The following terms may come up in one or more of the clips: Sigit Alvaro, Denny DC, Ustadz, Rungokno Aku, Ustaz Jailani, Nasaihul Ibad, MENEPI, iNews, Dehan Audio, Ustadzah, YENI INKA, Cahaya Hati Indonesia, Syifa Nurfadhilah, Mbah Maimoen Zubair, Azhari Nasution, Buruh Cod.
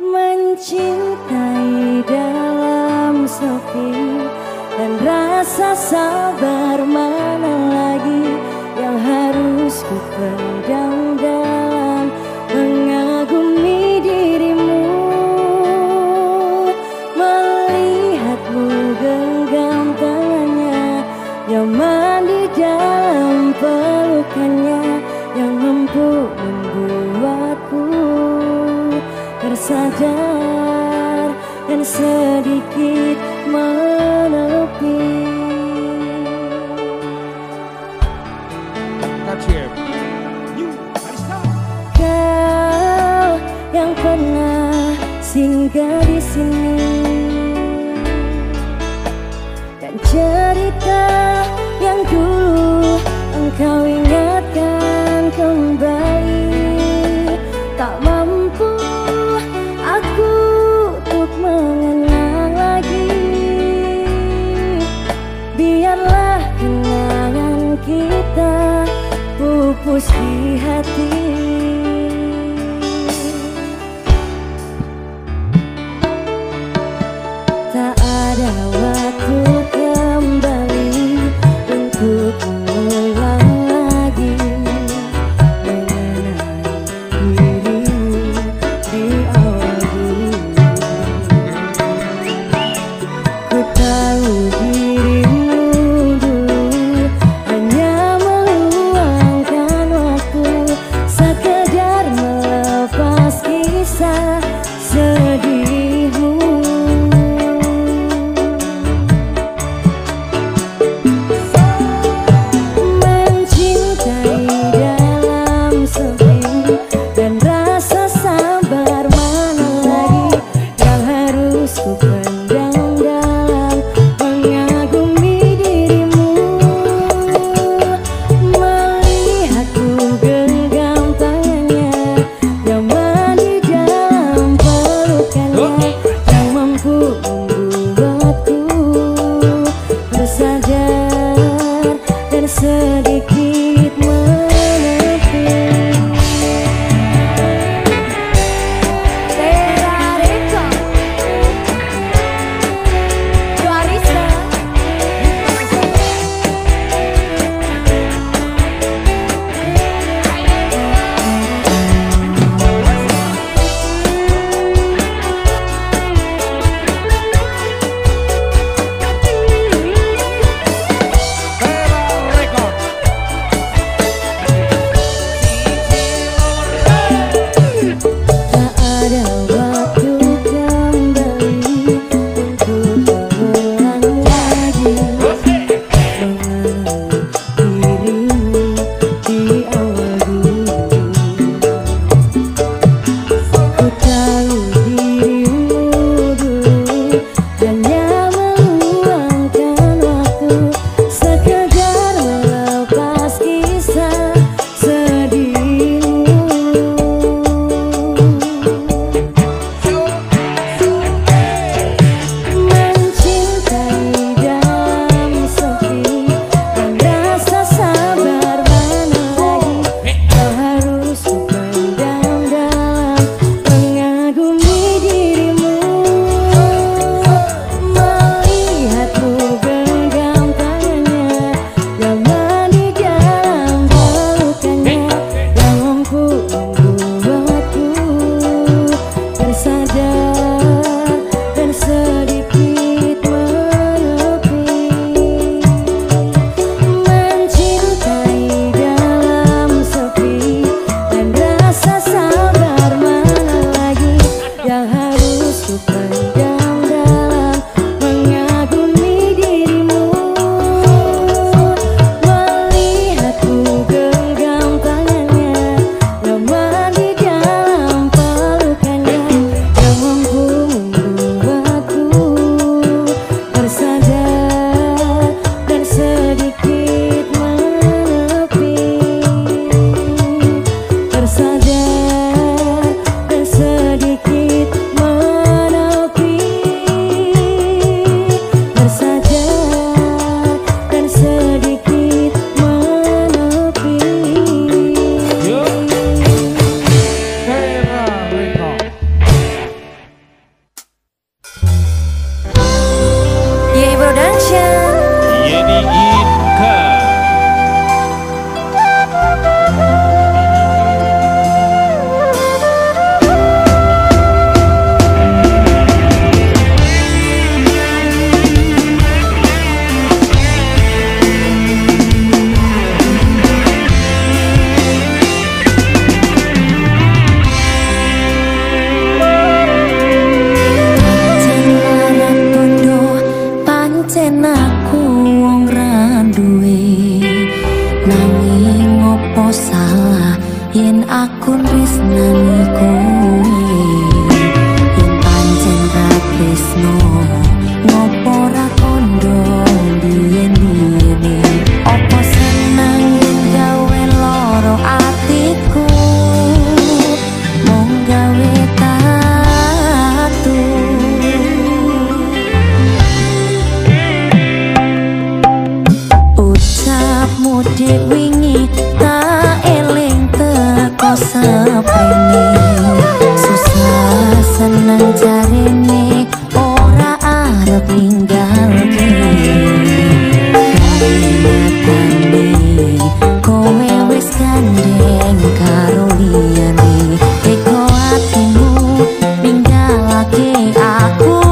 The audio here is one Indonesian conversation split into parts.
mencintai dalam sepi, dan rasa sabar mana lagi yang harus ku pendam dalam mengagumi dirimu. Melihatmu genggam tangannya, nyaman di dalam pelukannya, yang mampu membuatku sadar dan sedikit menepi. Kau yang pernah singgah di sini dan cerita yang dulu engkau ingatkan kembali, tak mampu kita pupus di hati. Tak ada waktu kembali untuk mengulang lagi mengenai dirimu di awal dulu. Ku tahu dirimu sedikit menepi. Terareko Juarista. yen aku tresnani kowe yen pancen ra tresno ngopo ra kondo biyen-biyene apa senang yen gawe loro atiku mung gawe tatu ucapmu diwingi tak eling teko sepene susah seneng jarene ora arep ninggalke katane kowe wis gandeng karo liyane teko atimu ninggalake aku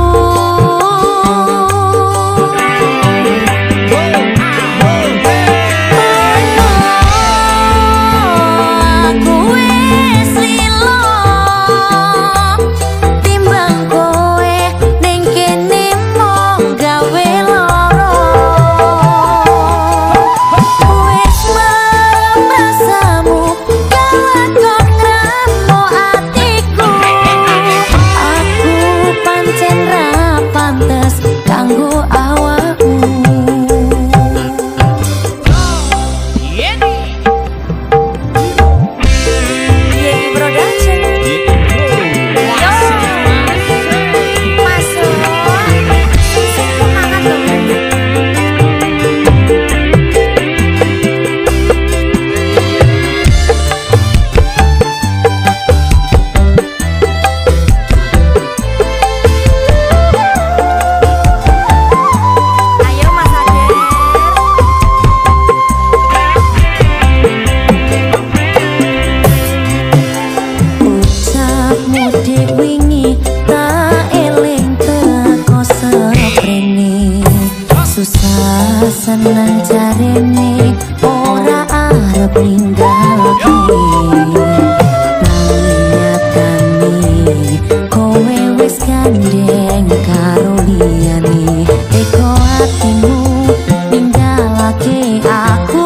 senang jarene ora arep ninggalke nangiyatane kowe wis gandeng karo liyane teko atimu ninggalake aku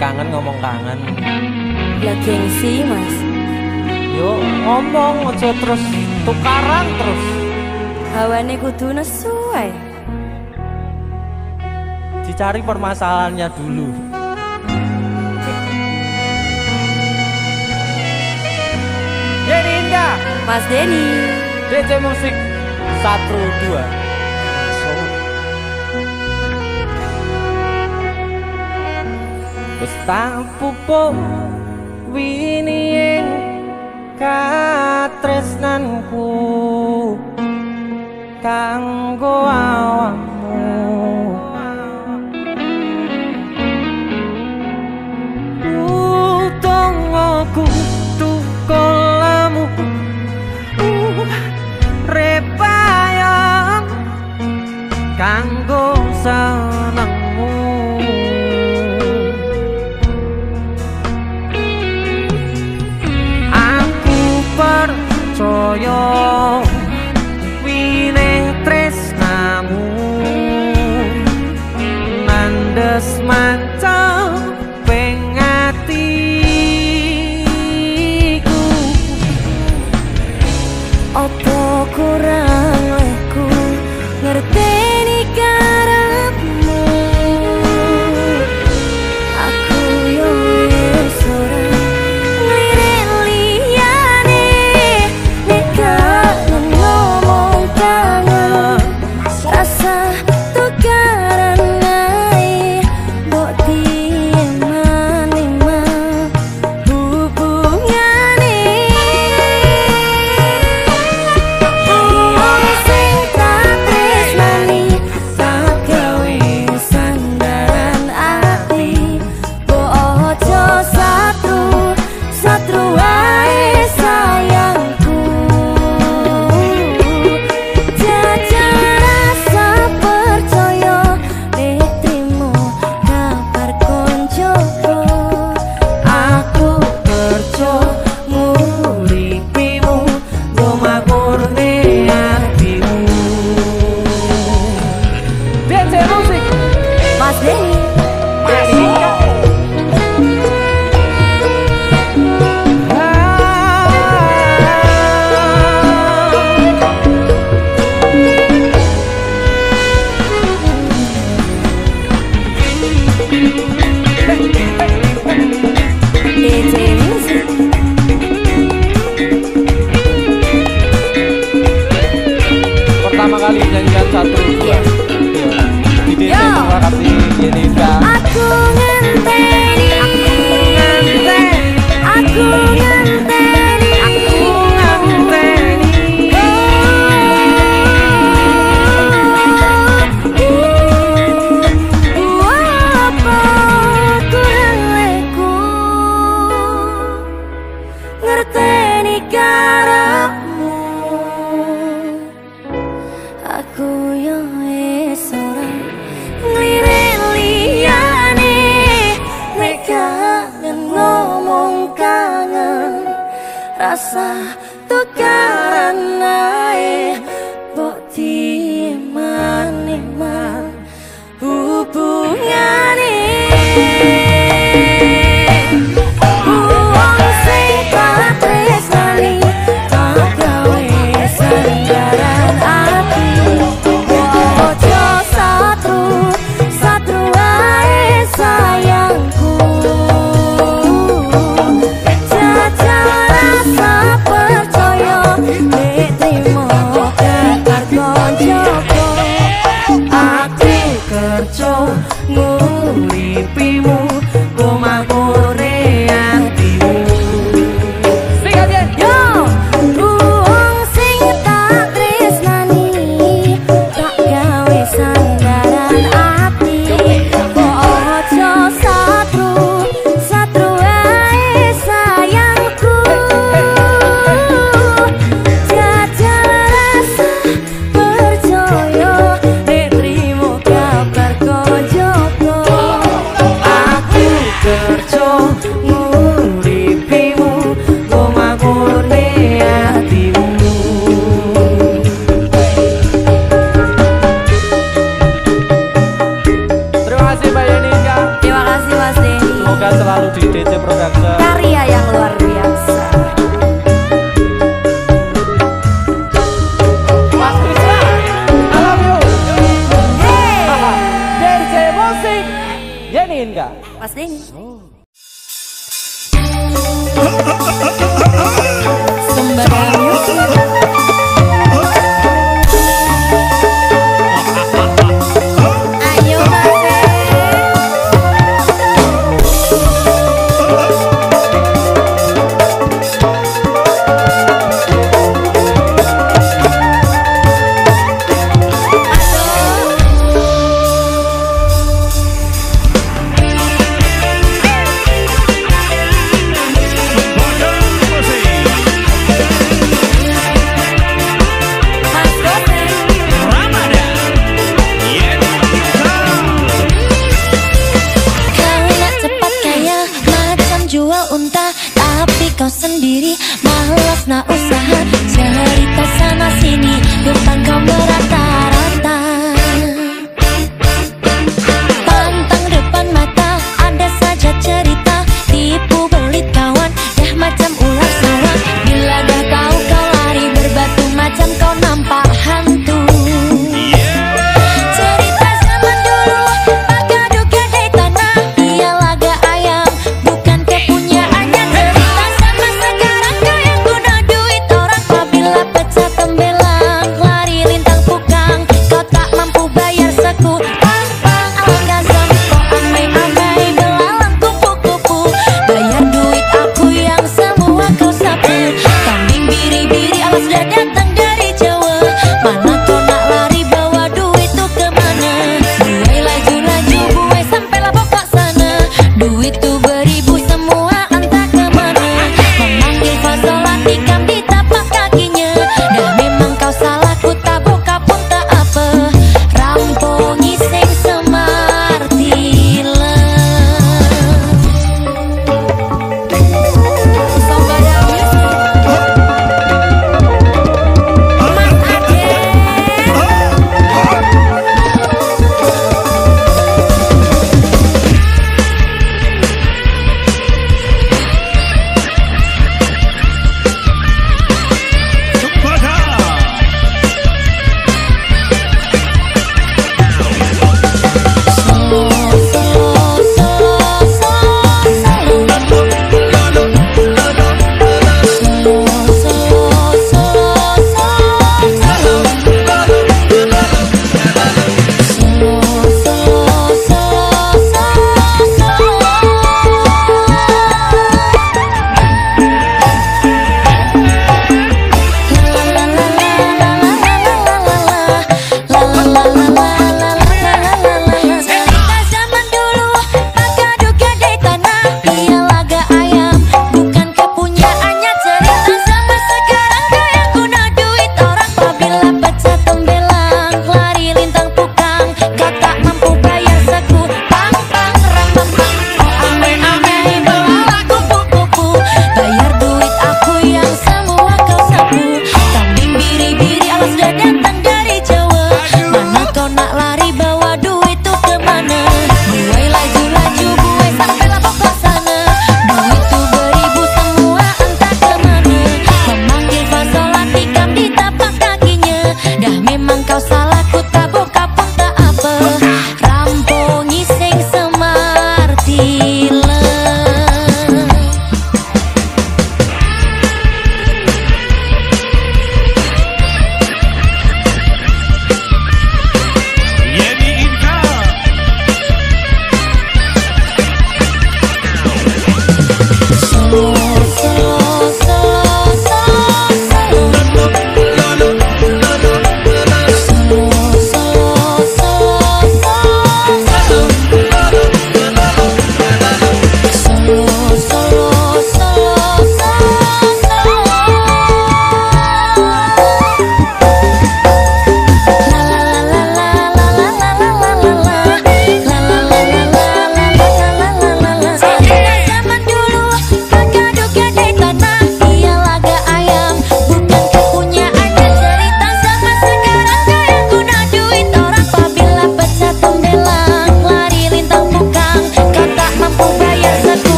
kangen ngomong kangen ya gengsi mas yo ngomong aja terus tukaran terus hawane kudu nesu ae dicari permasalahannya dulu Yeni Inka Mas Denny DC Musik 12 wis tak pupuk winien katresnanku kanggo awakmu utung aku tukolamu repayam kanggo senengmu mata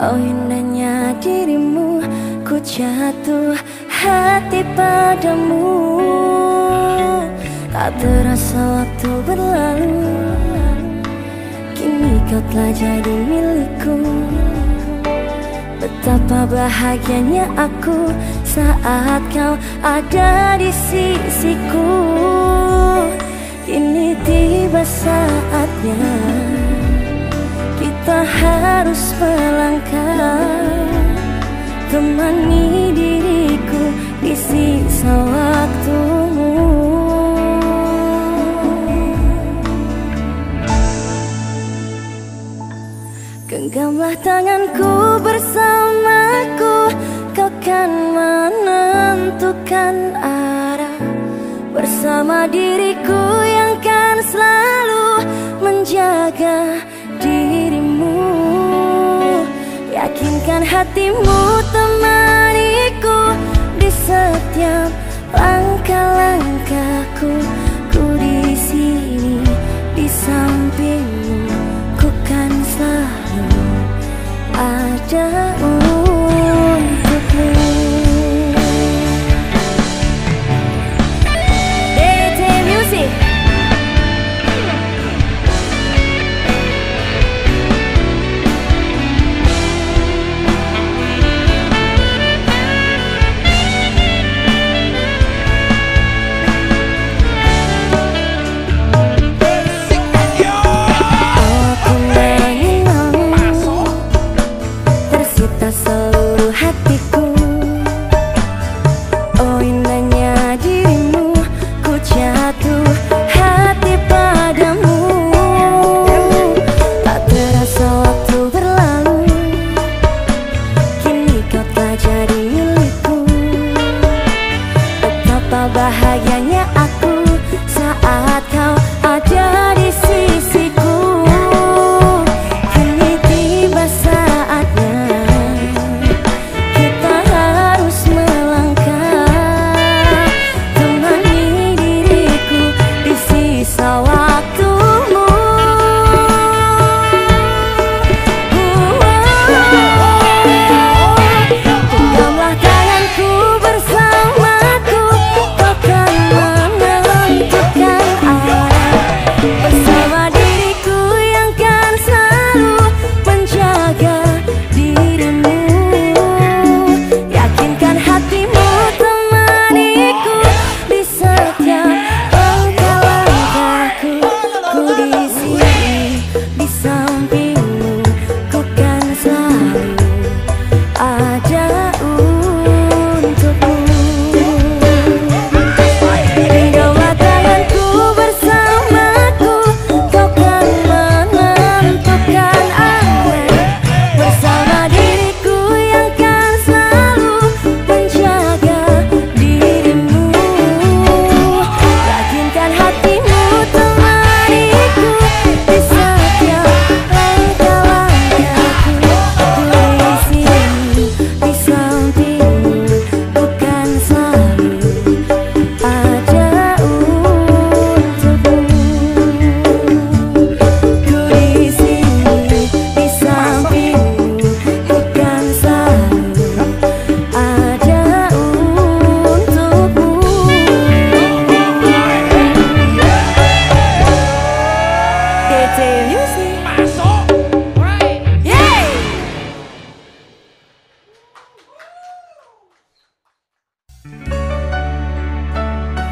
Oh indahnya dirimu, ku jatuh hati padamu. Tak terasa waktu berlalu, kini kau telah jadi milikku. Betapa bahagianya aku saat kau ada di sisiku. Kini tiba saatnya kita harus melangkah. Temani diriku di sisa waktumu. Genggamlah tanganku bersamaku, kau kan menentukan arah. Bersama diriku yang kan selalu menjaga dirimu. Yakinkan hatimu, temaniku di setiap langkah-langkahku. Ku di sini di sampingmu, ku kan selalu ada untukmu. DT Music.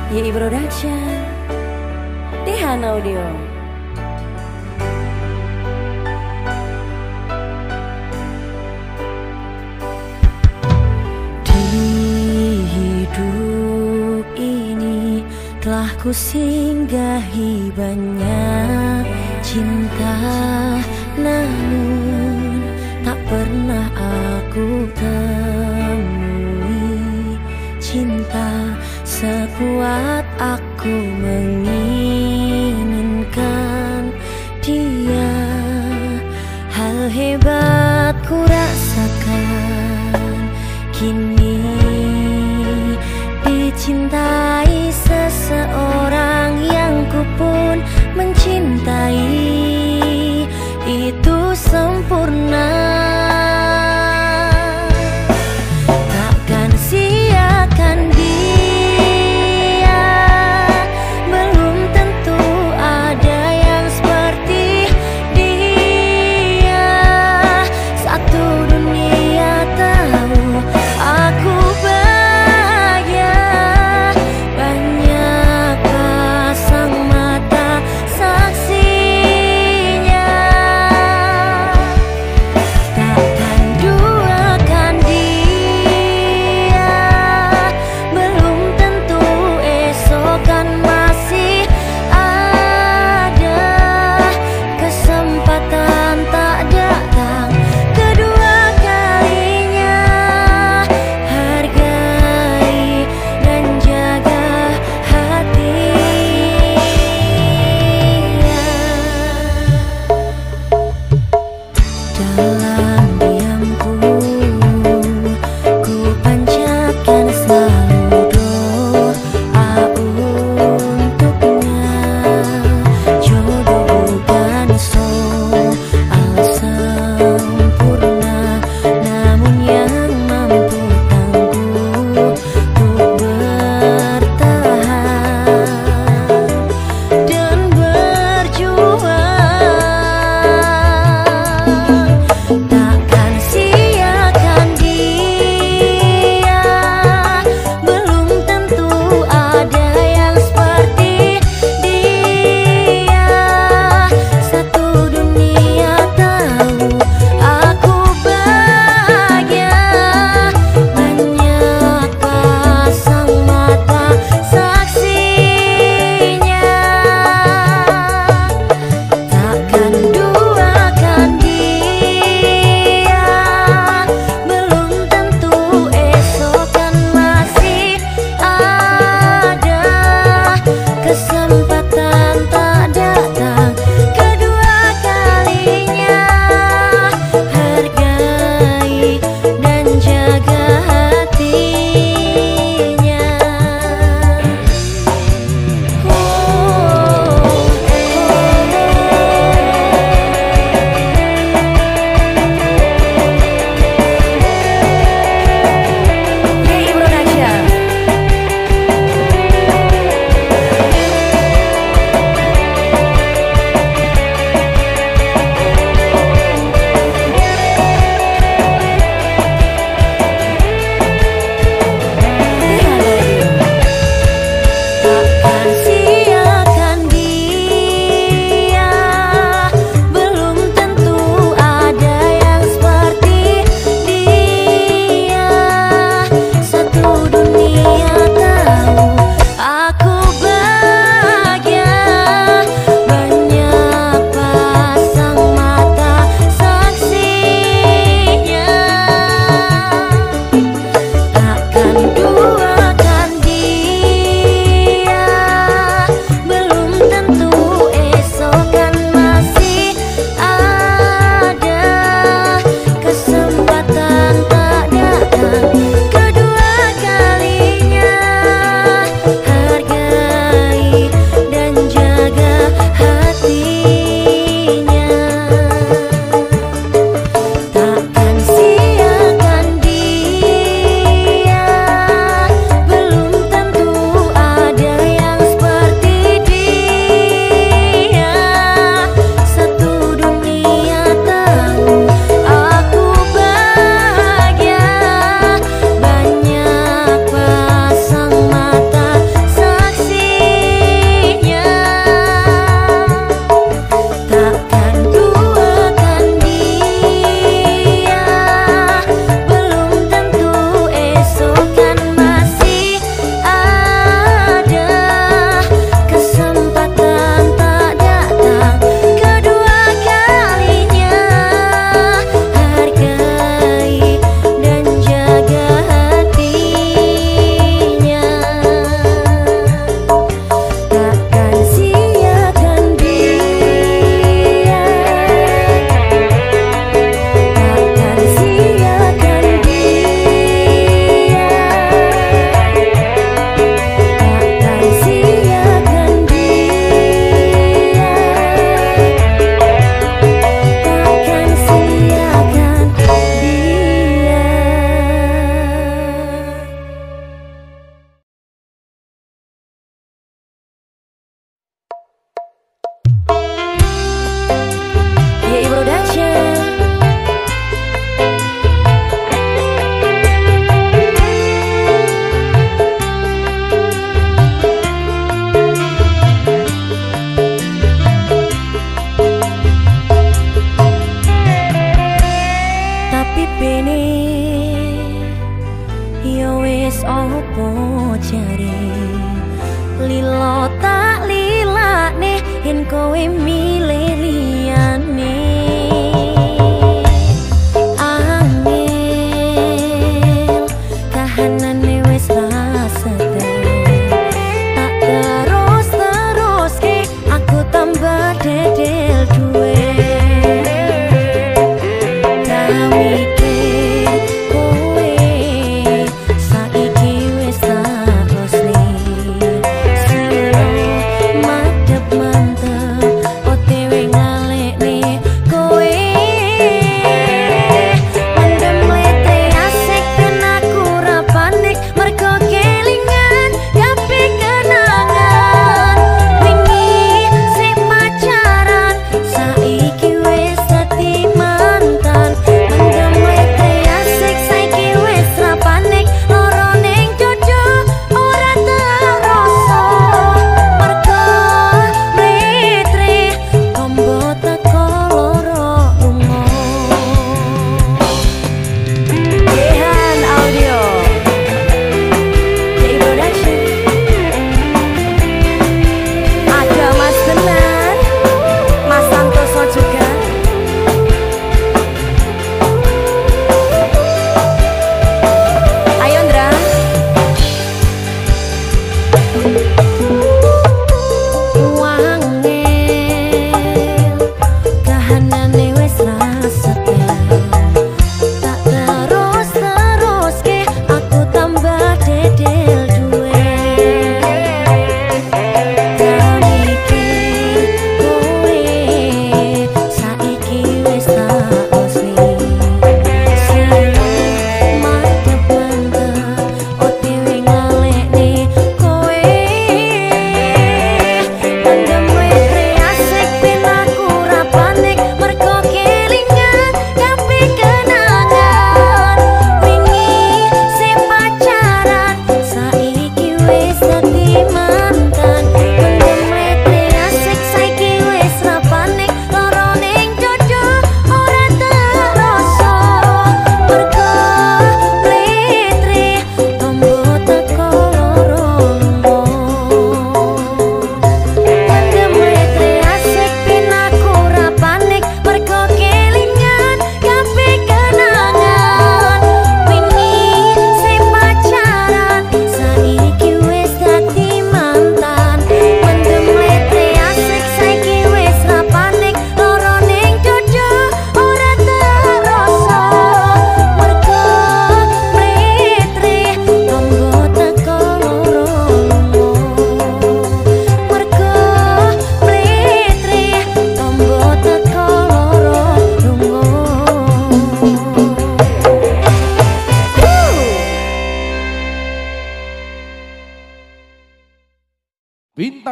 YENI Production Dehan Audio. Di hidup ini telah ku singgahi banyak cinta, namun tak pernah aku temui cinta sekuat aku menginginkan dia. Hal hebat ku rasakan kini, dicintai seseorang yang ku pun mencintai. Itu sempurna.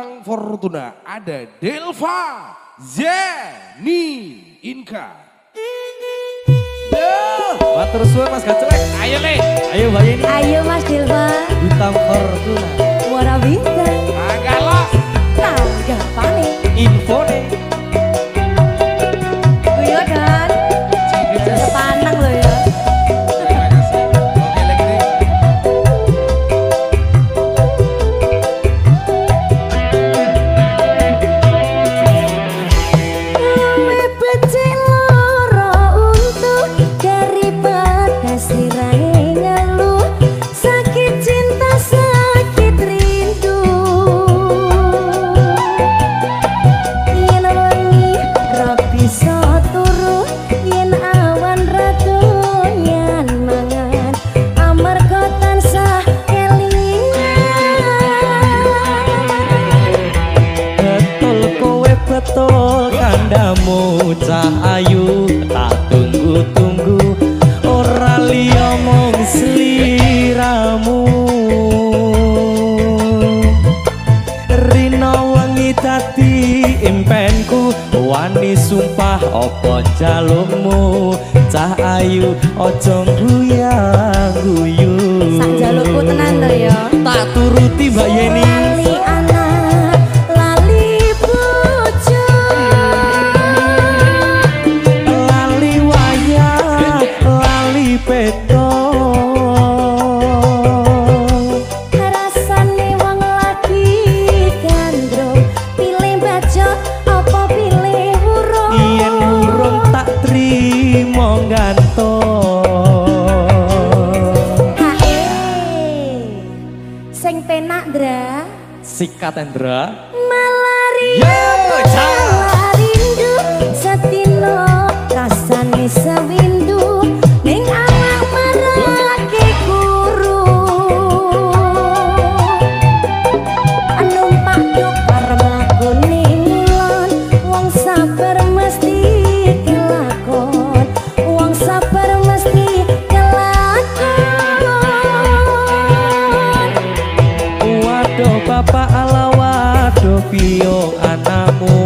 Bintang Fortuna ada Delva Yeni Inka. Matur suwun Mas Gacelek. Ayo Le, ayo Mbak Yeni. Ayo Mas Delva. Bintang Fortuna. Muara bintang. Agak tangga panik. Info deh. Guyo dan. Jasa panang loh ya. Terima kasih. Oke lagi deh. Kami benci loro untuk daripada sirai ngeluh. Sakit cinta sakit rindu. Yen wengi ra bisa turu, yen awan ra doyan mangan, amarga tansah kelingan. Betul kowe betul kandamu cahayu, tak tunggu-tunggu ora liya mung sliramu. Rina wengi dadi impenku, wani sumpah apa jalukmu cahayu, ojo guyu-guyu. Sak jalukku tenan to ya. Tak turuti Mbak Yeni. Lali anak lali bojo, lali wayah lali peto, rasane wong lagi gandrung pilih bajo apa pilih urung. Yen urung tak trimo gantung. Hae sing penak Ndra, Sikat Endra. Malaria Yo, jalan. rindu setino rasane sewindu ning awak merake guru. Numpak tukar mlaku ning lon, wong sabar mesti kelakon, wong sabar mesti kelakon. Waduh bapak ala waduh piyo anakmu,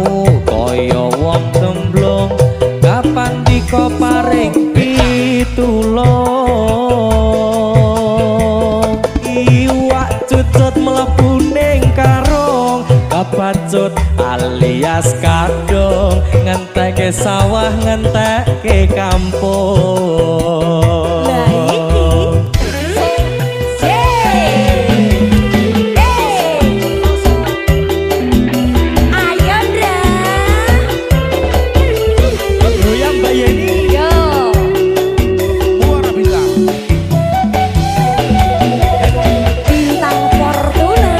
kaya wong temblong kapan dikoparing pitulung. Iwak cucut mlebu ning karung, kapacut alias kadung, ngenteke sawah ngenteke kampung. Lah iki ayo Ndra. Goyang Mbak Yeni. Yo Muara bintang. Bintang Fortuna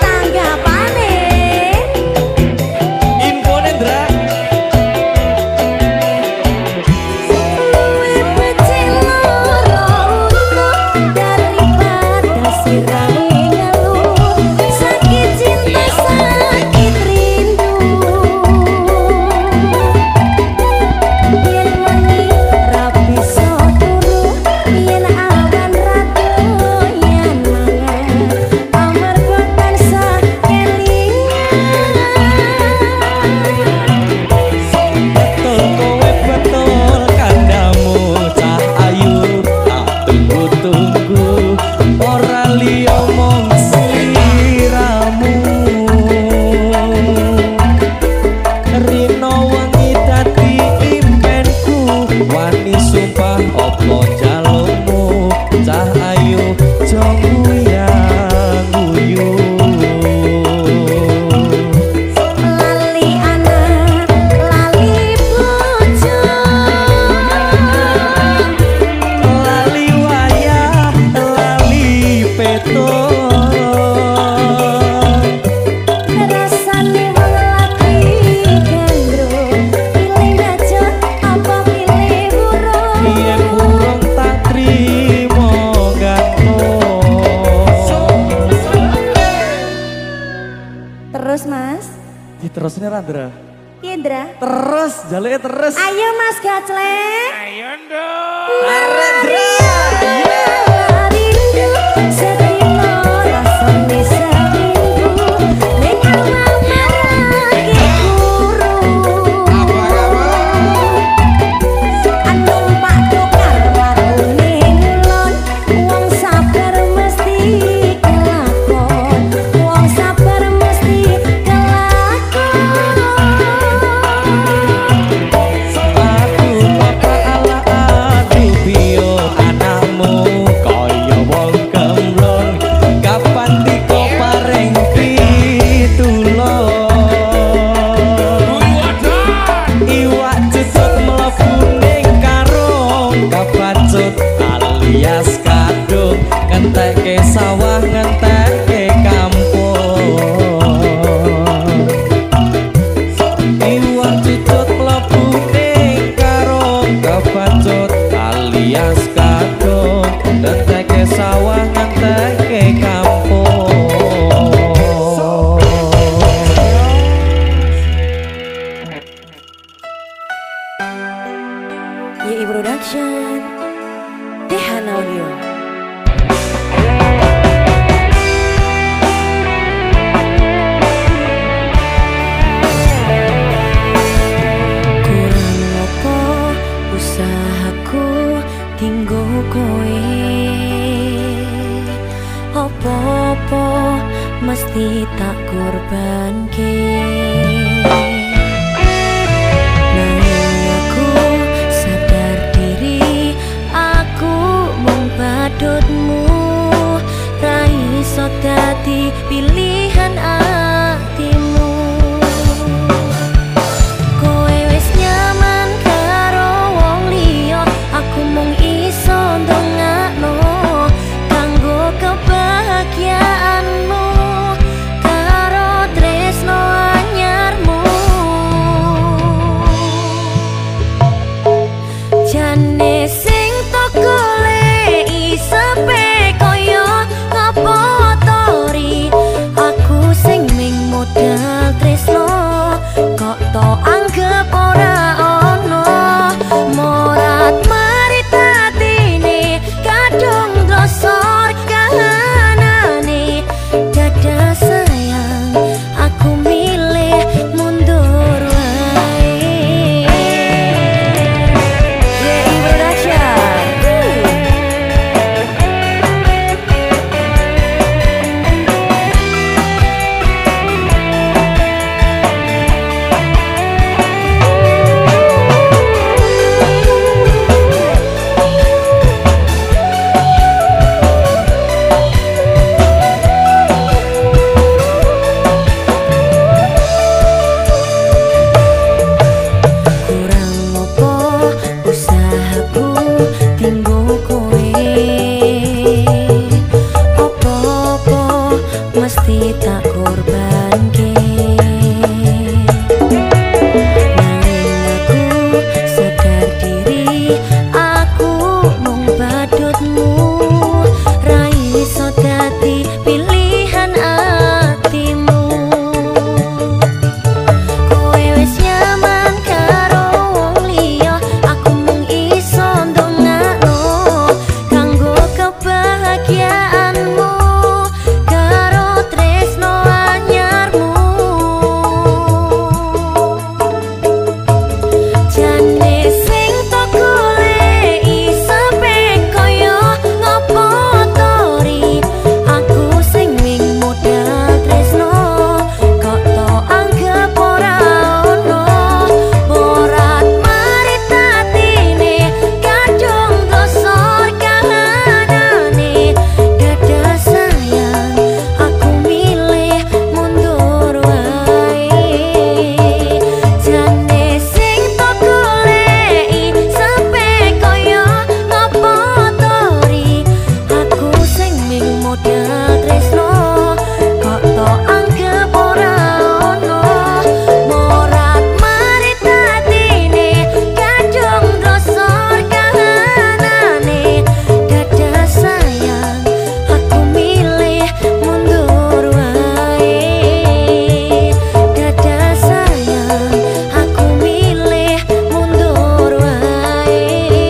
tanggapane. Info Ndra. Luwe benci loro untuk daripada sirai ngeluh. Sakit cinta sakit rindu. Yen wengi ra bisa turu, yen awan ra doyan mangan, amarga tansah kelingan. Betul kowe betul kandamu cahayu, tak tunggu-tunggu ora liya mung sliramu. Rina wengi dadi impenku, wani sumpah apa jalukmu cahayu, jong guyu-guyu. Lali anak lali bojo, Lali wayah lali peto, rasane wong lagi gandrung pilih bajo apa pilih urung. yen urung tak trimo gantung. Terus Mas, Diterusne ra Ndra. piye Ndra? Terus jaluke terus. Ayo Mas Gacelek. Ayo Ndra. Rindu setino rasane sewindu, hias kaduk, ngentek ke sawah, ngentek ke kampung. Iwak cicut mlebu ning karung kepacut, alias kaduk, ngentek ke sawah, ngentek ke kampung. YENI Production Dehan Audio. Opo-opo mesti tak korbanke, nang aku sadar diri aku mung padutmu, ra iso dadi pilihan atimu. Kowe wis nyaman karo wong liya, aku mung iso ndongakno kanggo kebahagiaanmu karo tresno anyarmu. Jane sing tak goleki sepe koyo ngopo tori, aku sing ming modal tresno kok tok anggap ora ono. Morat marit atine kadung glosor kahanane, dada sayang aku milih mundur wae. YENI Production. Kurang opo usahaku tinggo kowe, opo-opo mesti tak korbanke. Nang aku sadar diri aku mung badutmu, ra iso dadi pilihan atimu. Kowe wis nyaman karo wong liya, aku mung iso ndongakno kanggo kebahagiaanmu karo tresno anyarmu. Jane sing tak goleki sepe koyo ngopo tori, aku sing ming modal tresno kok tok anggap ora ono. Morat marit atine kadung glosor kahanane, dada sayang aku milih mundur wae. Jane sing tak goleki sepe koyo ngopo tori, aku sing ming modal tresno kok tok anggap ora ono. Morat marit atine kadung glosor kahanane, dada sayang aku milih mundur wae. Dada sayang aku milih mundur wae.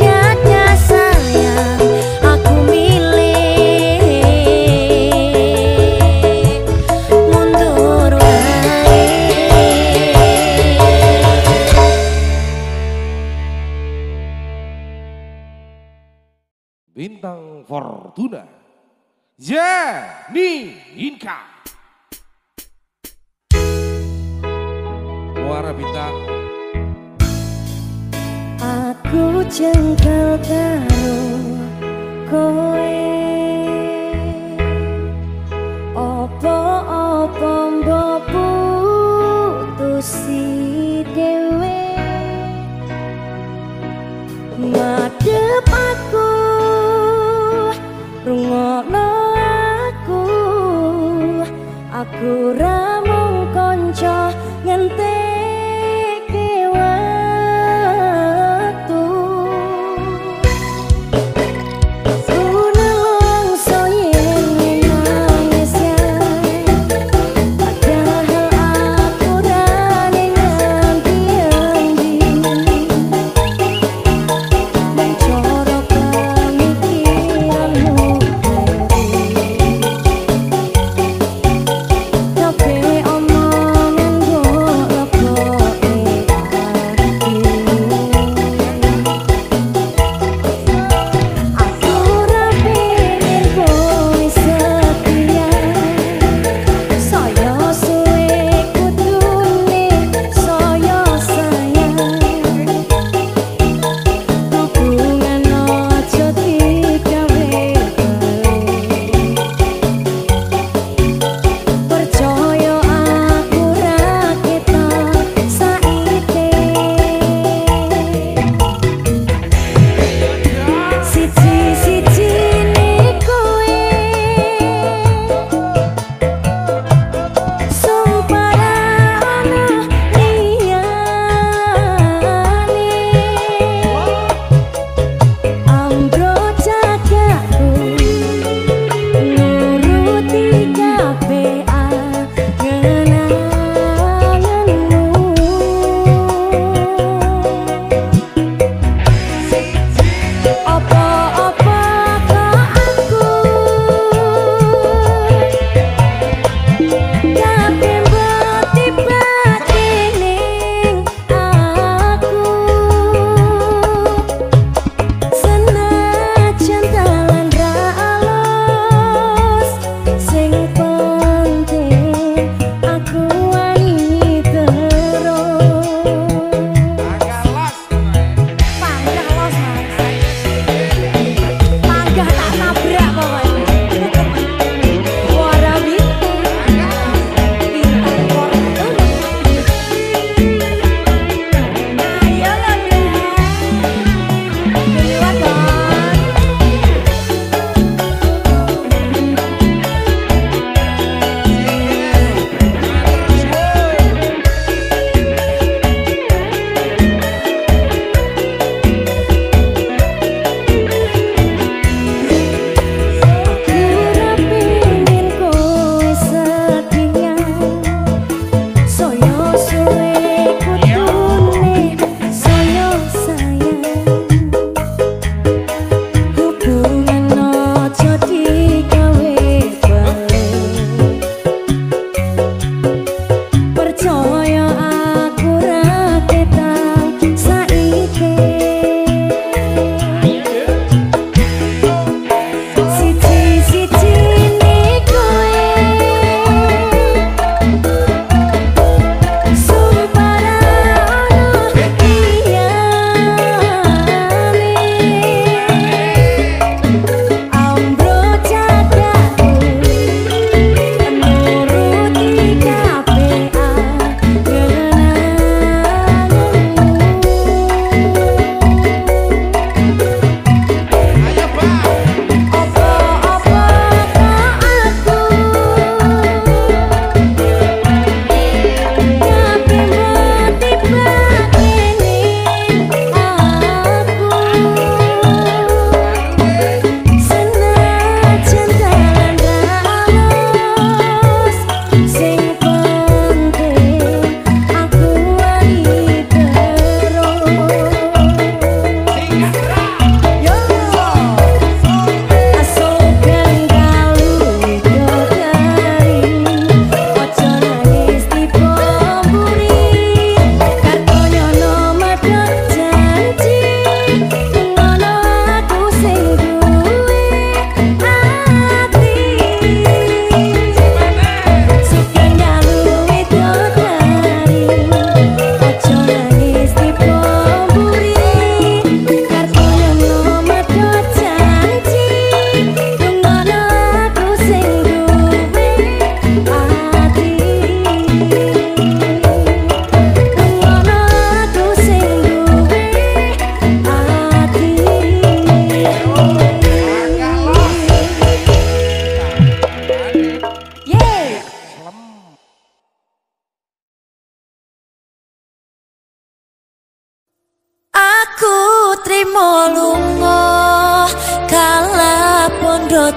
Dada sayang aku milih mundur wae. Bintang Fortuna YENI INKA. Muara bintang Aku jengkel karo kowe, opo-opo mbok putusi dhewe. Madhep aku Rungokno aku ra mung kanca ngenteke wektu. Sunung soyen nangis yae, padahal aku rane nganti endi. Mencoro pemikiranmu. Tapi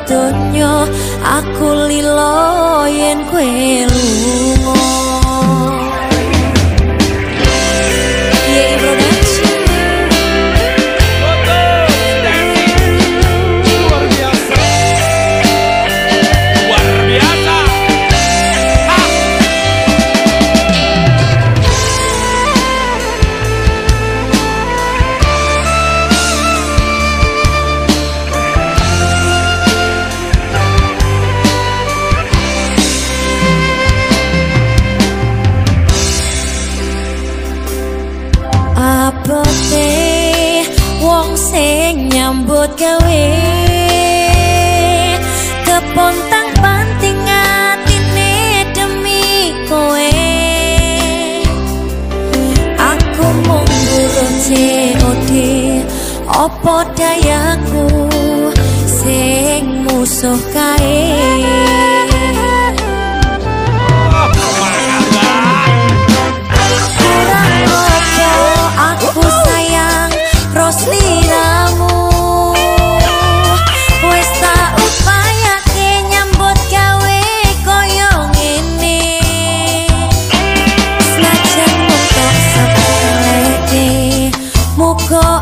donya aku lilo yen kowe lunga. Buat gawe kepontang panting atine demi kowe, aku mung burung COD opo dayaku sing musuh kae. Kurang opo aku sayang Rosliramu. Kalau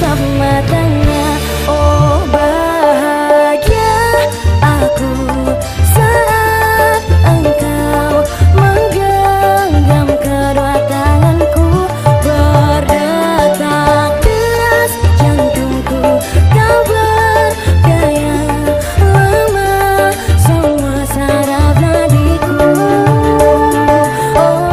sama tangga. Oh bahagia aku saat engkau menggenggam kedua tanganku. Berdetak deras jantungku, kau berdaya lama semua saraf nadiku. Oh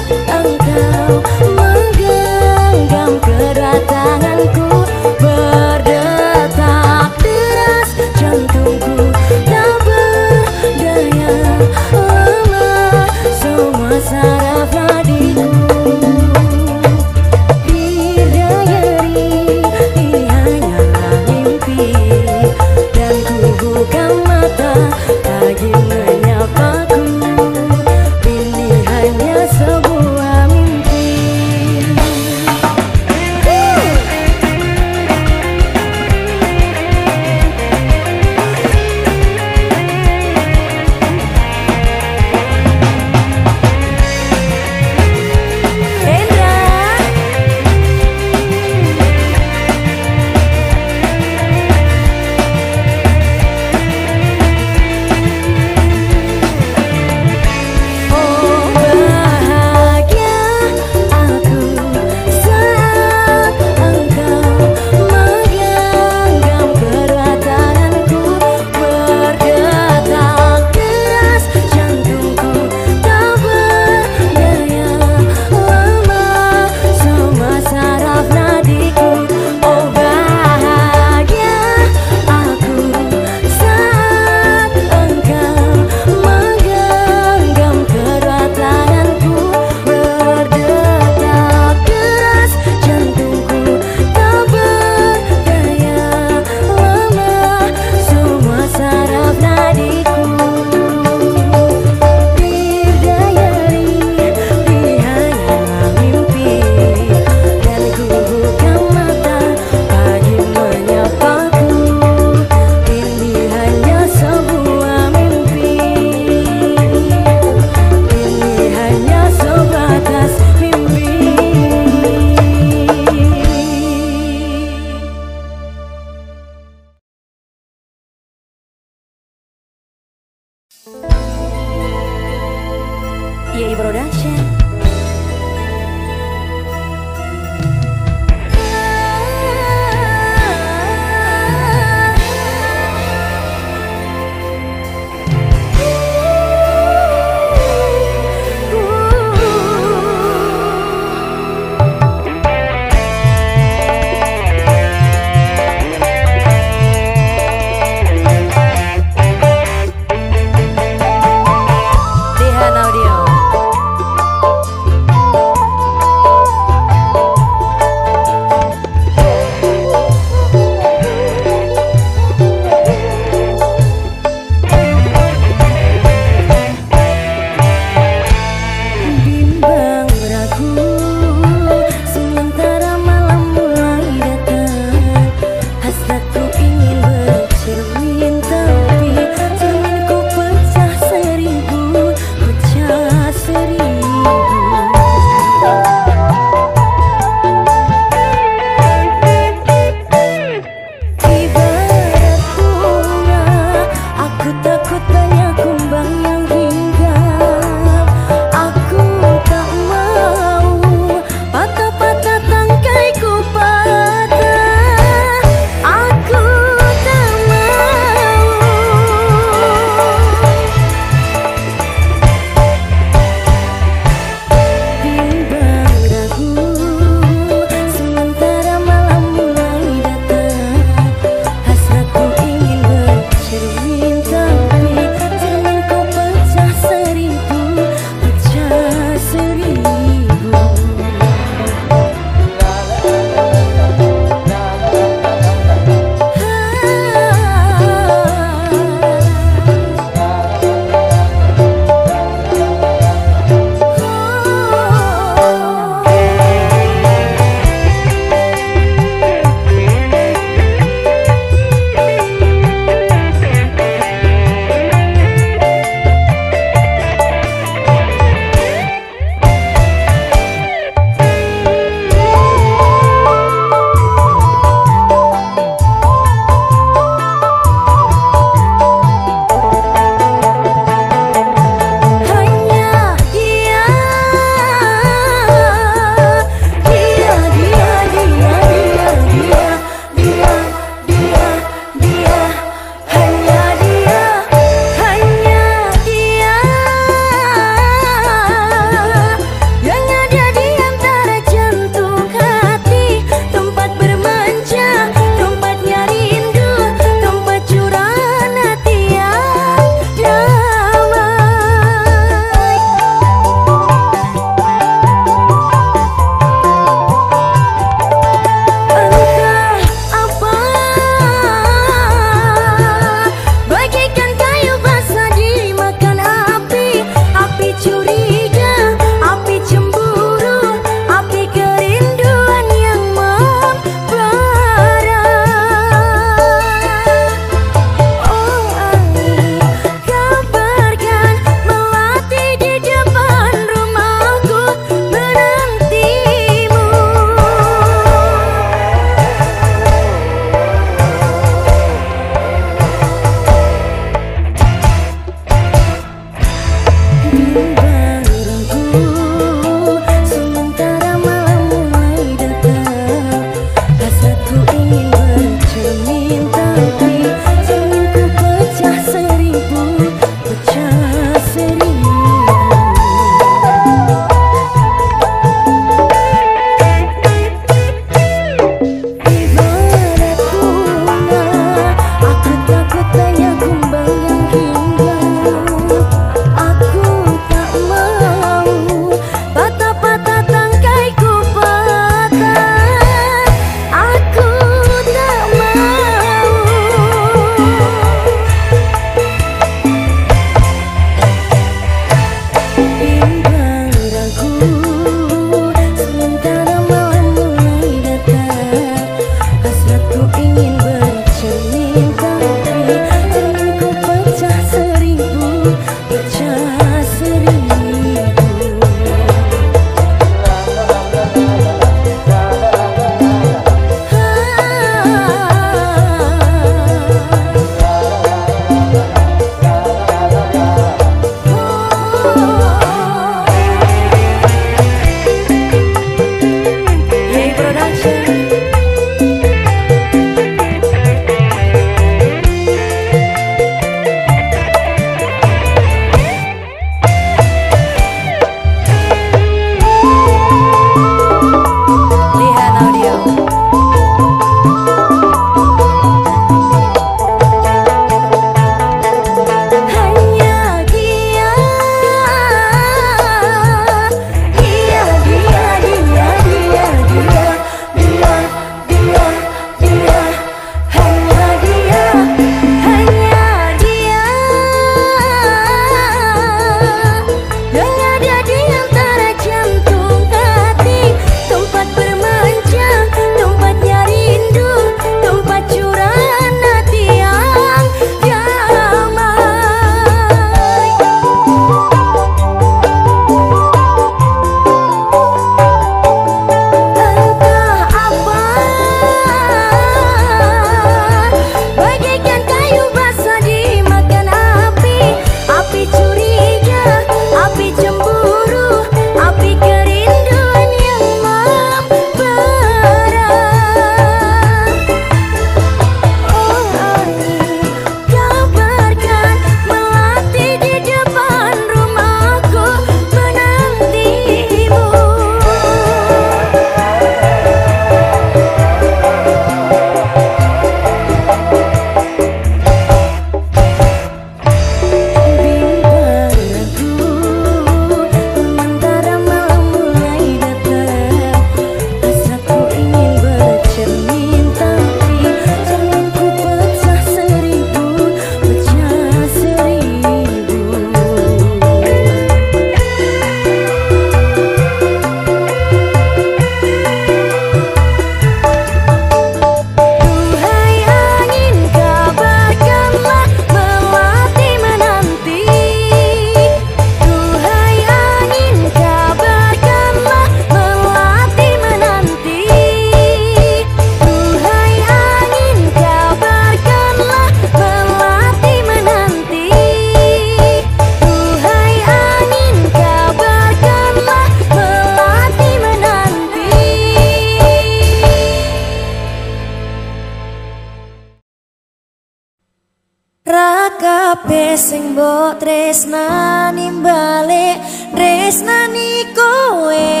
kabeh sing mbok tresnani balik, tresnani kowe,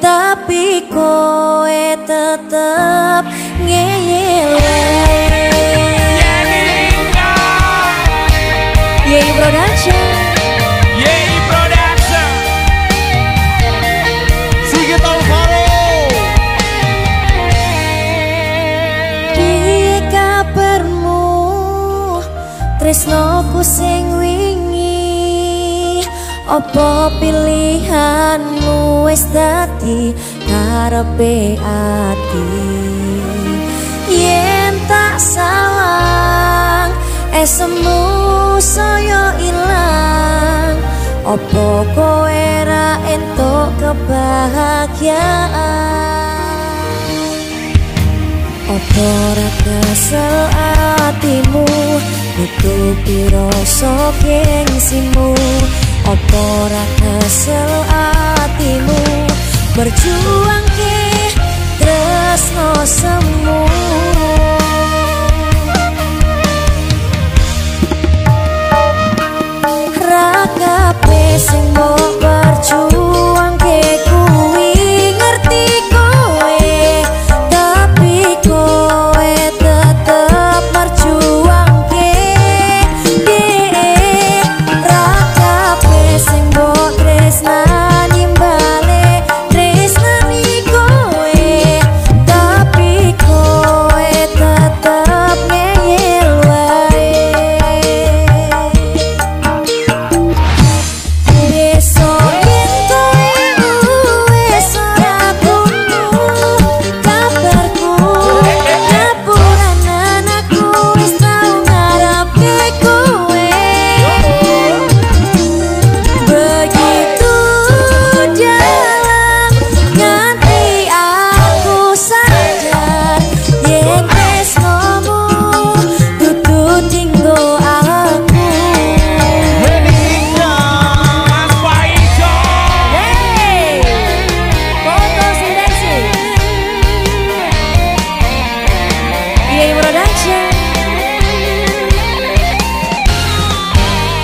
tapi kowe tetep ngeyeleng. Yeni Production, Yeni Production, Sigit Alvaro. Piye kabarmu, tresnoku sing wingi, opo pilihanmu wis dadi karepe ati? Yen tak sawang esemu saya ilang, opo kowe ra entuk kebahagiaan? Opo ra kesel atimu nutupi rasa gengsimu? Opo ra kesel atimu berjuang ke tresno semu? Kabeh sing mbok berjuang ke kuwi ngerti kowe, tapi kowe tetep berjuang ke dhewe. Ra kabeh sing mbok tresnani balik, tresnani kowe, tapi kowe tetep ngeyel wae.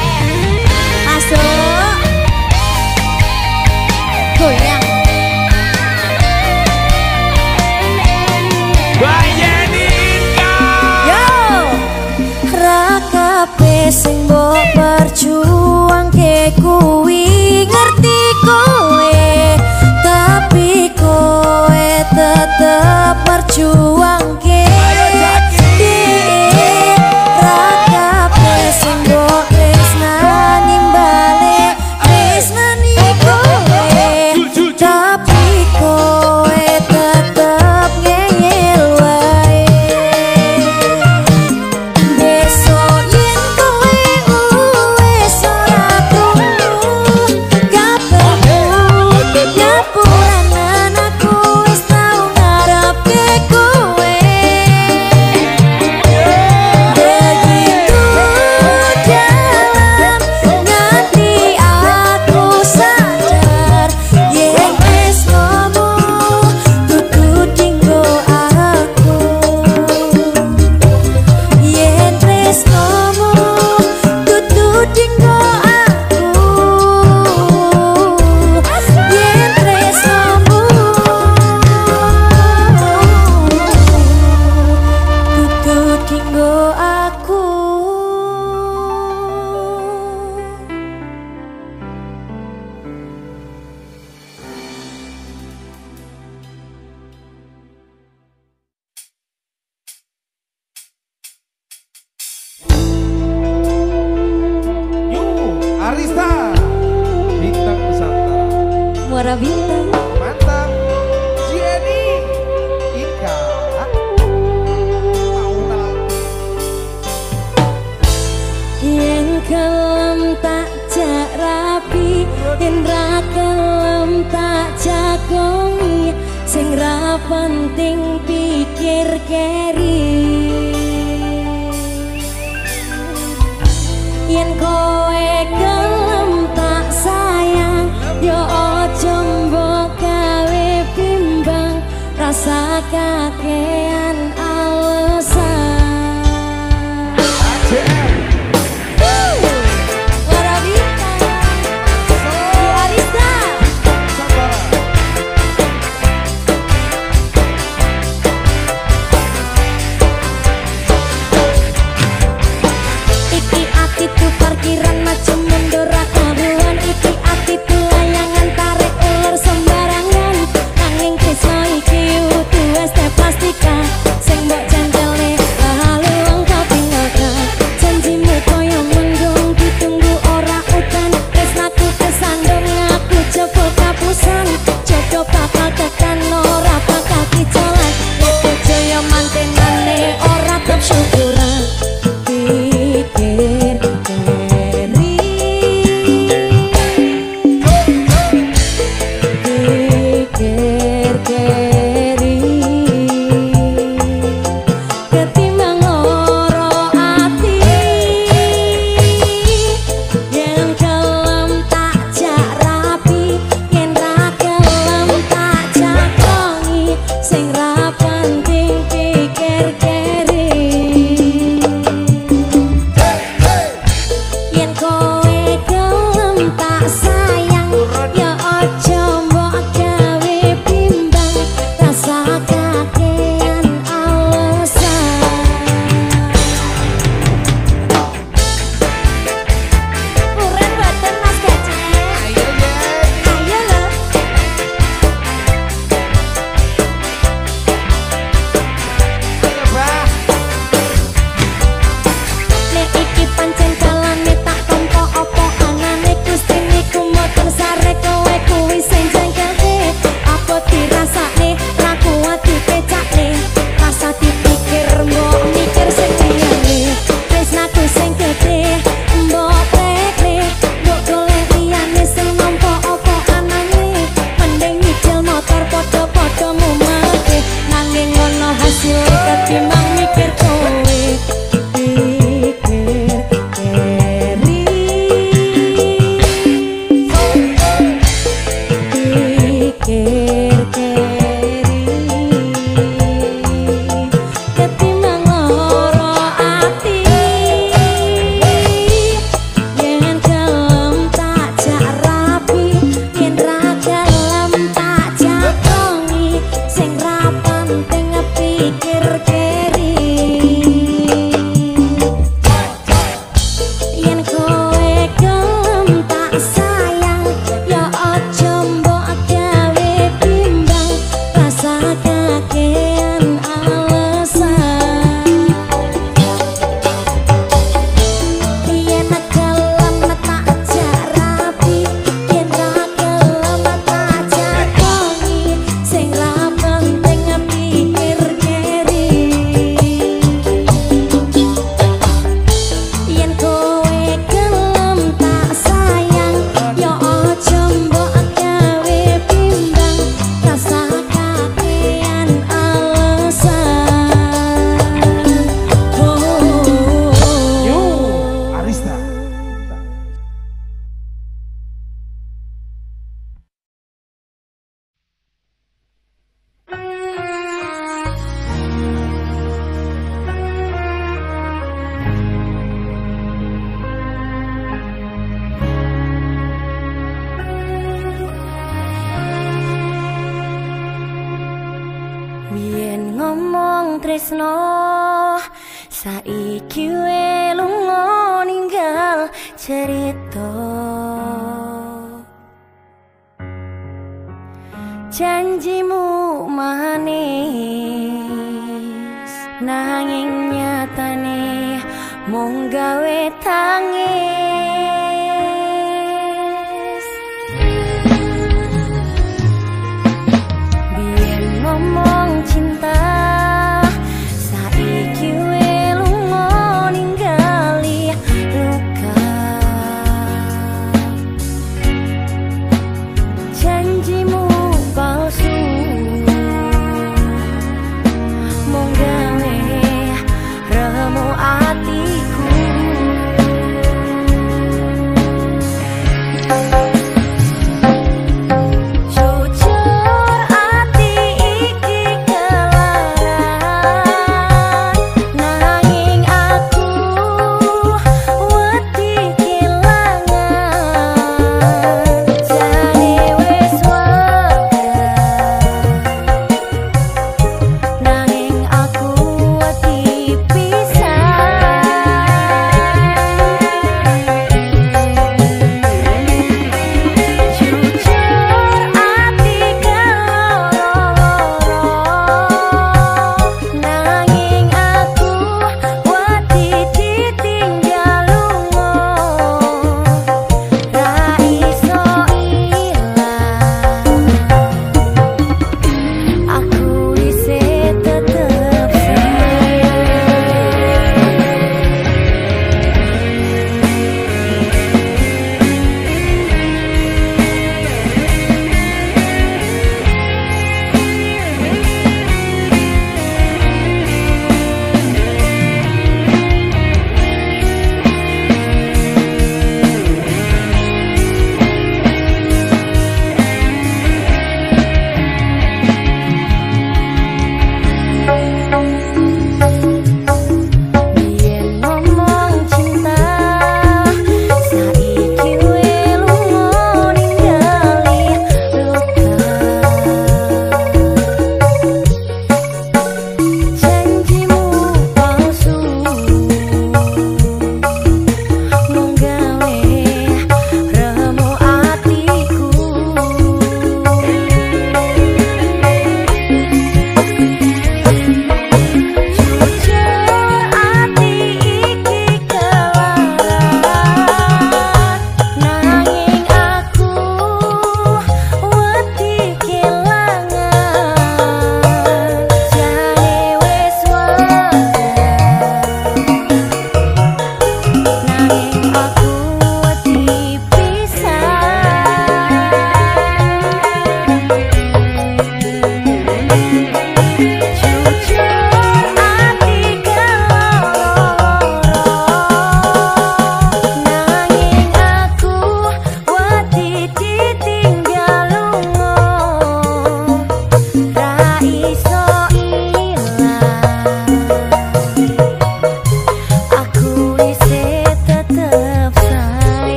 Sing mbok berjuang ke kuwi ngerti kowe, tapi kowe tetep berjuang ke dhewe. Ra kabeh sing mbok tresnani balik, tresnani kowe, tapi kowe tetep ngeyel wae. Sakakean alasan. hatiku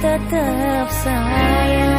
tetap sayang.